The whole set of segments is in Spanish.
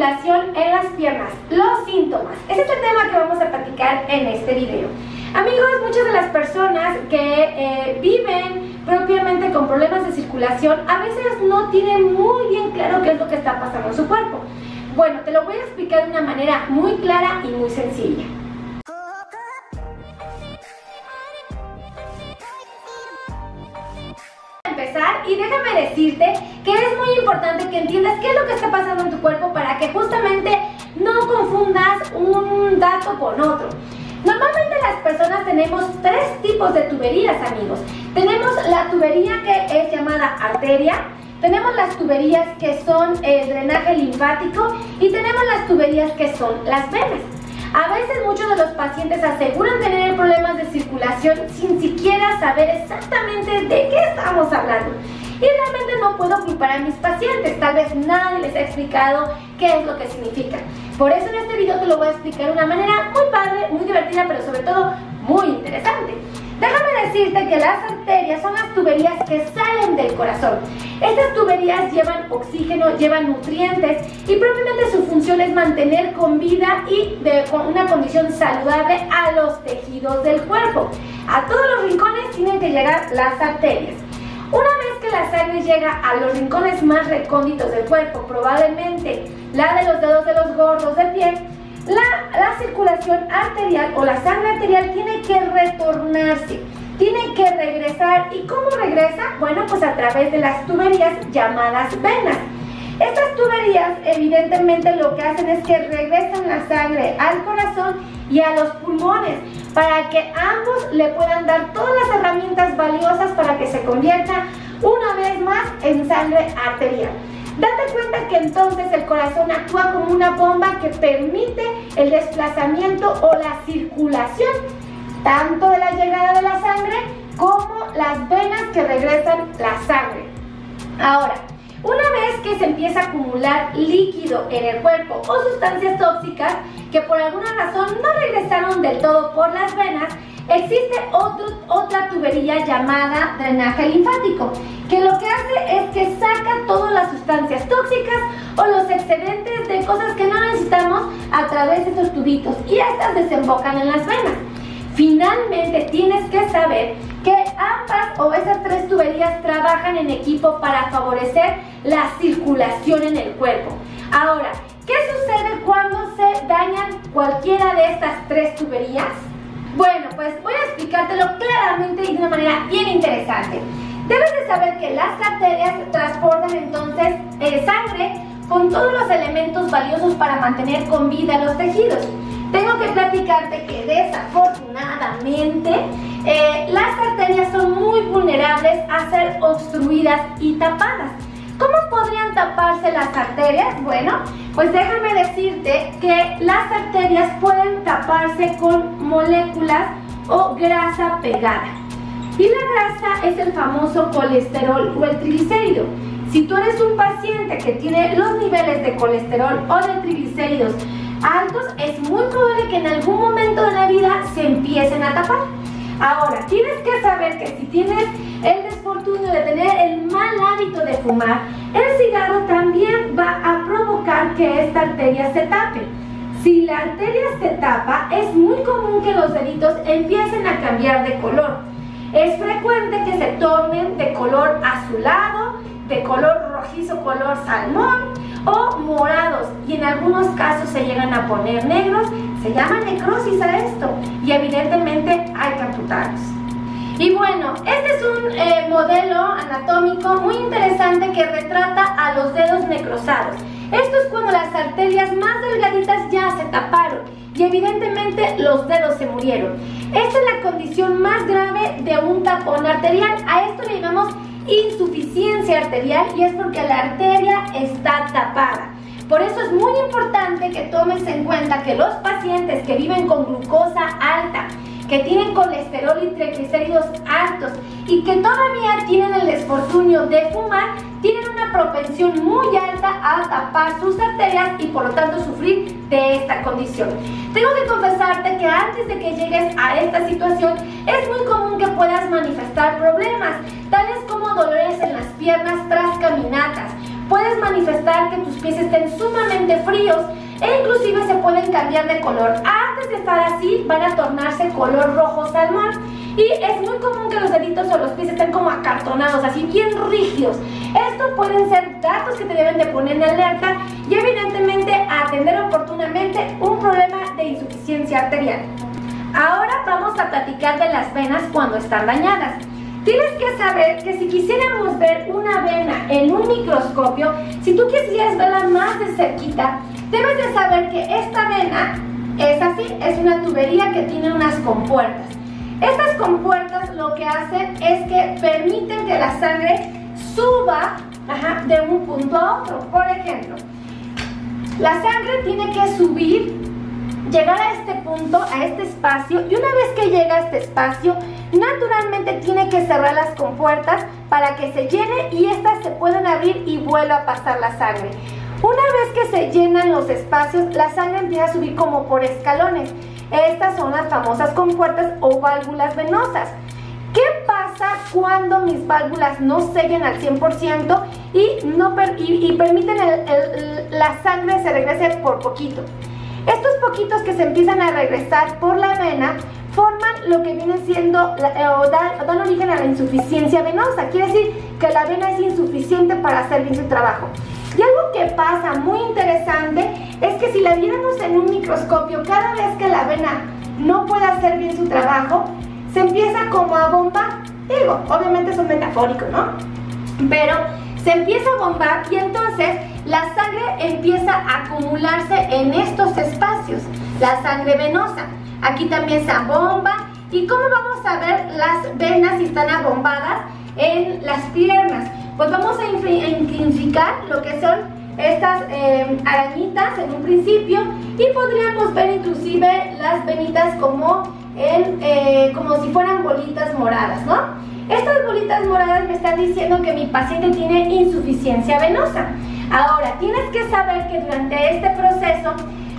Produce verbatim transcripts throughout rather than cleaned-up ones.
circulación en las piernas, los síntomas. Ese es el tema que vamos a platicar en este video. Amigos, muchas de las personas que eh, viven propiamente con problemas de circulación a veces no tienen muy bien claro qué es lo que está pasando en su cuerpo. Bueno, te lo voy a explicar de una manera muy clara y muy sencilla. Y déjame decirte que es muy importante que entiendas qué es lo que está pasando en tu cuerpo para que justamente no confundas un dato con otro. Normalmente las personas tenemos tres tipos de tuberías, amigos. Tenemos la tubería que es llamada arteria, tenemos las tuberías que son el drenaje linfático y tenemos las tuberías que son las venas. A veces muchos de los pacientes aseguran tener problemas de circulación sin siquiera saber exactamente de qué estamos hablando. Y realmente no puedo culpar a mis pacientes, tal vez nadie les ha explicado qué es lo que significa. Por eso en este video te lo voy a explicar de una manera muy padre, muy divertida, pero sobre todo muy interesante. Déjame decirte que las arterias son las tuberías que salen del corazón. Estas tuberías llevan oxígeno, llevan nutrientes y propiamente su función es mantener con vida y de, con una condición saludable a los tejidos del cuerpo. A todos los rincones tienen que llegar las arterias. Una vez que la sangre llega a los rincones más recónditos del cuerpo, probablemente la de los dedos de los gordos del pie, La, la circulación arterial o la sangre arterial tiene que retornarse, tiene que regresar. ¿Y cómo regresa? Bueno, pues a través de las tuberías llamadas venas. Estas tuberías evidentemente lo que hacen es que regresan la sangre al corazón y a los pulmones para que ambos le puedan dar todas las herramientas valiosas para que se convierta una vez más en sangre arterial. Date cuenta que entonces el corazón actúa como una bomba que permite el desplazamiento o la circulación, tanto de la llegada de la sangre como las venas que regresan la sangre. Ahora, una vez que se empieza a acumular líquido en el cuerpo o sustancias tóxicas que por alguna razón no regresaron del todo por las venas, existe otro, otra tubería llamada drenaje linfático, que lo que hace es que saca todas las sustancias tóxicas o los excedentes de cosas que no necesitamos a través de estos tubitos y estas desembocan en las venas. Finalmente tienes que saber que ambas o esas tres tuberías trabajan en equipo para favorecer la circulación en el cuerpo. Ahora, ¿qué sucede cuando se dañan cualquiera de estas tres tuberías? Bueno, pues voy a explicártelo claramente y de una manera bien interesante. Debes de saber que las arterias transportan entonces eh, sangre con todos los elementos valiosos para mantener con vida los tejidos. Tengo que platicarte que desafortunadamente eh, las arterias son muy vulnerables a ser obstruidas y tapadas. ¿Cómo podrían taparse las arterias? Bueno, pues déjame decirte que las arterias pueden taparse con moléculas o grasa pegada. Y la grasa es el famoso colesterol o el triglicérido. Si tú eres un paciente que tiene los niveles de colesterol o de triglicéridos altos, es muy probable que en algún momento de la vida se empiecen a tapar. Ahora, tienes que saber que si tienes el desfortunio de tener el mal hábito de fumar, el cigarro también va a provocar que esta arteria se tape. Si la arteria se tapa, es muy común que los deditos empiecen a cambiar de color. Es frecuente que se tornen de color azulado, de color rojizo, color salmón o morados, y en algunos casos se llegan a poner negros. Se llama necrosis a esto y evidentemente hay que amputarlos. Y bueno, este es un eh, modelo anatómico muy interesante que retrata a los dedos necrosados. Esto es cuando las arterias más delgaditas ya se taparon y evidentemente los dedos se murieron. Esta es la condición más grave de un tapón arterial. A esto le llamamos insuficiencia arterial y es porque la arteria está tapada. Por eso es muy importante que tomes en cuenta que los pacientes que viven con glucosa alta, que tienen colesterol y triglicéridos altos y que todavía tienen el desfortunio de fumar, tienen una propensión muy alta a tapar sus arterias y por lo tanto sufrir de esta condición. Tengo que confesarte que antes de que llegues a esta situación es muy común que puedas manifestar problemas, tales como dolores en las piernas tras caminatas. Puedes manifestar que tus pies estén sumamente totalmente fríos e inclusive se pueden cambiar de color. Antes de estar así van a tornarse color rojo salmón. Y es muy común que los deditos o los pies estén como acartonados, así bien rígidos. Estos pueden ser datos que te deben de poner en alerta y evidentemente atender oportunamente un problema de insuficiencia arterial. Ahora vamos a platicar de las venas cuando están dañadas. Tienes que saber que si quisiéramos ver una vena en un microscopio, si tú quisieras verla más de cerquita, debes de saber que esta vena es así, es una tubería que tiene unas compuertas. Estas compuertas lo que hacen es que permiten que la sangre suba ajá, de un punto a otro. Por ejemplo, la sangre tiene que subir, llegar a este punto, a este espacio, y una vez que llega a este espacio, naturalmente tiene que cerrar las compuertas para que se llene y estas se pueden abrir y vuelva a pasar la sangre. Una vez que se llenan los espacios, la sangre empieza a subir como por escalones. Estas son las famosas compuertas o válvulas venosas. ¿Qué pasa cuando mis válvulas no sellen al cien por ciento y, no per y, y permiten el, el, la sangre se regrese por poquito? Estos poquitos que se empiezan a regresar por la vena forman lo que viene siendo eh, o dan, dan origen a la insuficiencia venosa. Quiere decir que la vena es insuficiente para hacer bien su trabajo. Y algo que pasa muy interesante es que si la viéramos en un microscopio, cada vez que la vena no puede hacer bien su trabajo, se empieza como a bombar. Digo, obviamente eso es metafórico, ¿no? Pero se empieza a bombar y entonces la sangre empieza a acumularse en estos espacios, la sangre venosa. Aquí también se abomba. ¿Y cómo vamos a ver las venas si están abombadas en las piernas? Pues vamos a intensificar lo que son estas eh, arañitas en un principio y podríamos ver inclusive las venitas como, en, eh, como si fueran bolitas moradas, ¿no? Estas bolitas moradas me están diciendo que mi paciente tiene insuficiencia venosa. Ahora, tienes que saber que durante este proceso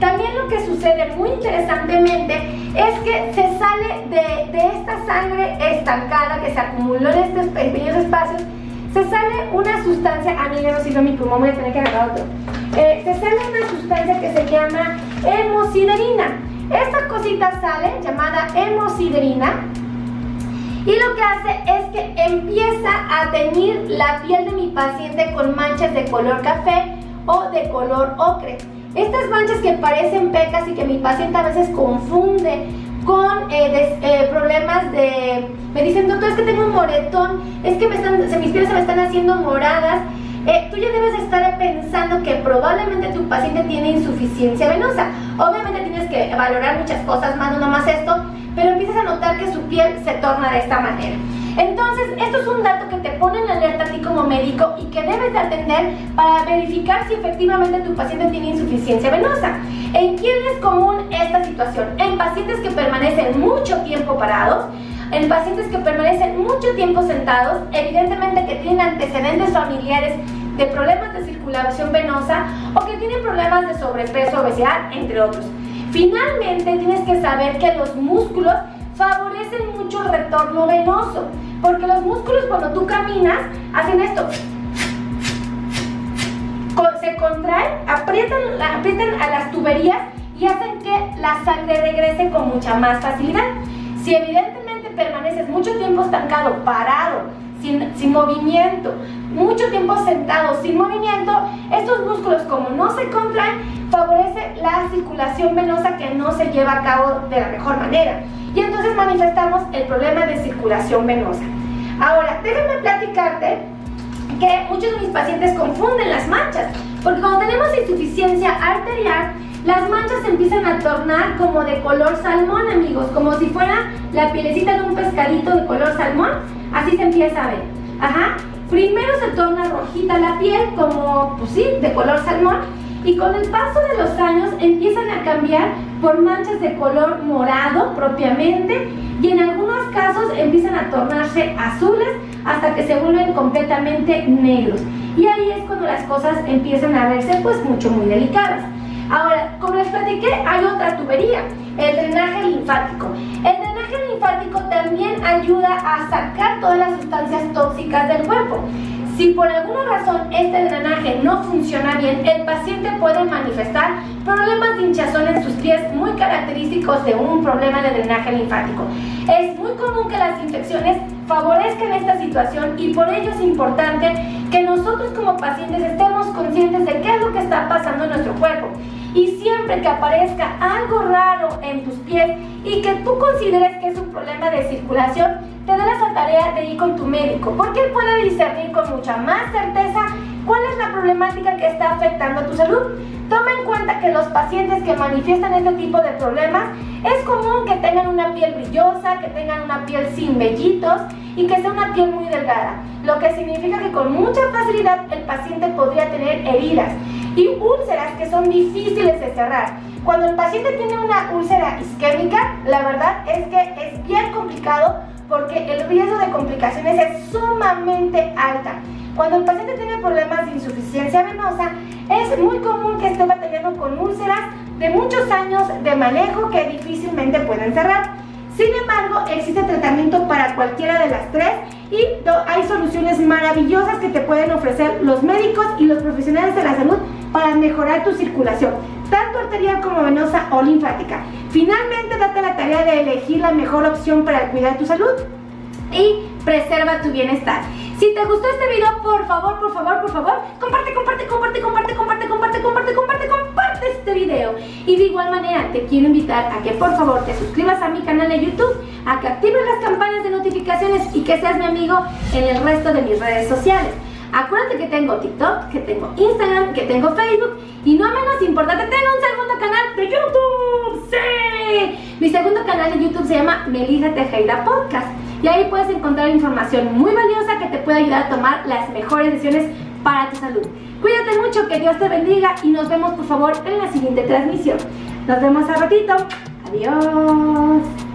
también lo que sucede muy interesantemente es que se sale de, de esta sangre estancada que se acumuló en estos pequeños espacios, se sale una sustancia, a mí no sirve mi pulmón, voy a tener que agarrar otro. Eh, se sale una sustancia que se llama hemosiderina. Esta cosita sale llamada hemosiderina y lo que hace es que empieza a teñir la piel de mi paciente con manchas de color café o de color ocre. Estas manchas que parecen pecas y que mi paciente a veces confunde con eh, des, eh, problemas de... Me dicen, doctor, es que tengo un moretón, es que me están, se, mis piernas se me están haciendo moradas. Eh, tú ya debes estar pensando que probablemente tu paciente tiene insuficiencia venosa. Obviamente tienes que valorar muchas cosas más, no nomás esto, pero empiezas a notar que su piel se torna de esta manera. Entonces, esto es un dato que te pone en alerta a ti como médico y que debes de atender para verificar si efectivamente tu paciente tiene insuficiencia venosa. ¿En quién es común esta situación? En pacientes que permanecen mucho tiempo parados, en pacientes que permanecen mucho tiempo sentados, evidentemente que tienen antecedentes familiares de problemas de circulación venosa o que tienen problemas de sobrepeso, obesidad, entre otros. Finalmente, tienes que saber que los músculos favorecen mucho el retorno venoso, porque los músculos cuando tú caminas hacen esto, se contraen, aprietan, aprietan a las tuberías y hacen que la sangre regrese con mucha más facilidad. Si evidentemente permaneces mucho tiempo estancado, parado, sin, sin movimiento, mucho tiempo sentado, sin movimiento, estos músculos como no se contraen, favorece la circulación venosa que no se lleva a cabo de la mejor manera. Y entonces manifestamos el problema de circulación venosa. Ahora, déjame platicarte que muchos de mis pacientes confunden las manchas, porque cuando tenemos insuficiencia arterial, las manchas se empiezan a tornar como de color salmón, amigos, como si fuera la pielecita de un pescadito de color salmón, así se empieza a ver. Ajá. Primero se torna rojita la piel, como, pues sí, de color salmón, y con el paso de los años empiezan a cambiar por manchas de color morado propiamente, y en algunos casos empiezan a tornarse azules hasta que se vuelven completamente negros. Y ahí es cuando las cosas empiezan a verse pues mucho muy delicadas. Ahora, como les platiqué, hay otra tubería, el drenaje linfático. El drenaje linfático también ayuda a sacar todas las sustancias tóxicas del cuerpo. Si por alguna razón este drenaje no funciona bien, el paciente puede manifestar problemas de hinchazón en sus pies, muy característicos de un problema de drenaje linfático. Es muy común que las infecciones favorezcan esta situación y por ello es importante que nosotros como pacientes estemos conscientes de qué es lo que está pasando en nuestro cuerpo. Y siempre que aparezca algo raro en tus pies y que tú consideres que es un problema de circulación, te darás la tarea de ir con tu médico, porque él puede discernir con mucha más certeza cuál es la problemática que está afectando a tu salud. Toma en cuenta que los pacientes que manifiestan este tipo de problemas es común que tengan una piel brillosa, que tengan una piel sin vellitos y que sea una piel muy delgada, lo que significa que con mucha facilidad el paciente podría tener heridas y úlceras que son difíciles de cerrar. Cuando el paciente tiene una úlcera isquémica, la verdad es que es bien complicado porque el riesgo de complicaciones es sumamente alta. Cuando el paciente tiene problemas de insuficiencia venosa, es muy común que esté batallando con úlceras de muchos años de manejo que difícilmente pueden cerrar. Sin embargo, existe tratamiento para cualquiera de las tres y hay soluciones maravillosas que te pueden ofrecer los médicos y los profesionales de la salud para mejorar tu circulación, tanto arterial como venosa o linfática. Finalmente, date la tarea de elegir la mejor opción para cuidar tu salud y preserva tu bienestar. Si te gustó este video, por favor, por favor, por favor, comparte, comparte, comparte, comparte, comparte, comparte, comparte, comparte, comparte este video. Y de igual manera te quiero invitar a que por favor te suscribas a mi canal de YouTube, a que actives las campanas de notificaciones y que seas mi amigo en el resto de mis redes sociales. Acuérdate que tengo TikTok, que tengo Instagram, que tengo Facebook y no menos importante, tengo un segundo canal de YouTube. ¡Sí! Mi segundo canal de YouTube se llama Melissa Tejeida Podcast. Y ahí puedes encontrar información muy valiosa que te puede ayudar a tomar las mejores decisiones para tu salud. Cuídate mucho, que Dios te bendiga y nos vemos por favor en la siguiente transmisión. Nos vemos al ratito. Adiós.